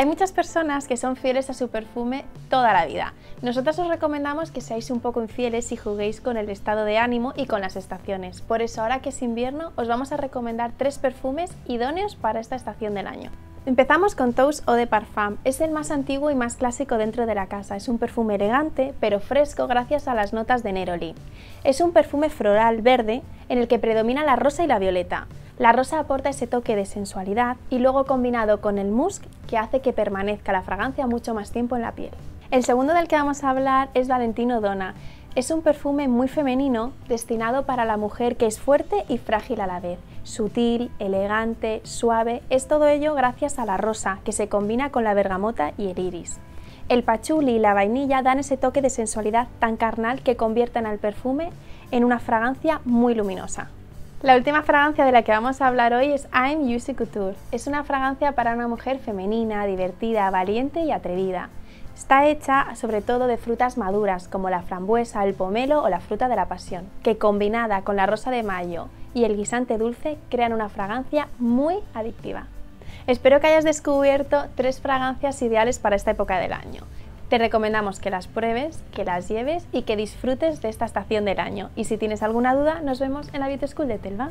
Hay muchas personas que son fieles a su perfume toda la vida. Nosotros os recomendamos que seáis un poco infieles y juguéis con el estado de ánimo y con las estaciones. Por eso, ahora que es invierno, os vamos a recomendar 3 perfumes idóneos para esta estación del año. Empezamos con Tous Eau de Parfum. Es el más antiguo y más clásico dentro de la casa. Es un perfume elegante, pero fresco gracias a las notas de Neroli. Es un perfume floral verde en el que predomina la rosa y la violeta. La rosa aporta ese toque de sensualidad y luego combinado con el musk que hace que permanezca la fragancia mucho más tiempo en la piel. El segundo del que vamos a hablar es Valentino Donna. Es un perfume muy femenino destinado para la mujer que es fuerte y frágil a la vez. Sutil, elegante, suave, es todo ello gracias a la rosa que se combina con la bergamota y el iris. El pachuli y la vainilla dan ese toque de sensualidad tan carnal que convierten al perfume en una fragancia muy luminosa. La última fragancia de la que vamos a hablar hoy es I AM JUICY COUTURE. Es una fragancia para una mujer femenina, divertida, valiente y atrevida. Está hecha sobre todo de frutas maduras como la frambuesa, el pomelo o la fruta de la pasión, que combinada con la rosa de mayo y el guisante dulce crean una fragancia muy adictiva. Espero que hayas descubierto 3 fragancias ideales para esta época del año. Te recomendamos que las pruebes, que las lleves y que disfrutes de esta estación del año. Y si tienes alguna duda, nos vemos en la Beauty School de Telva.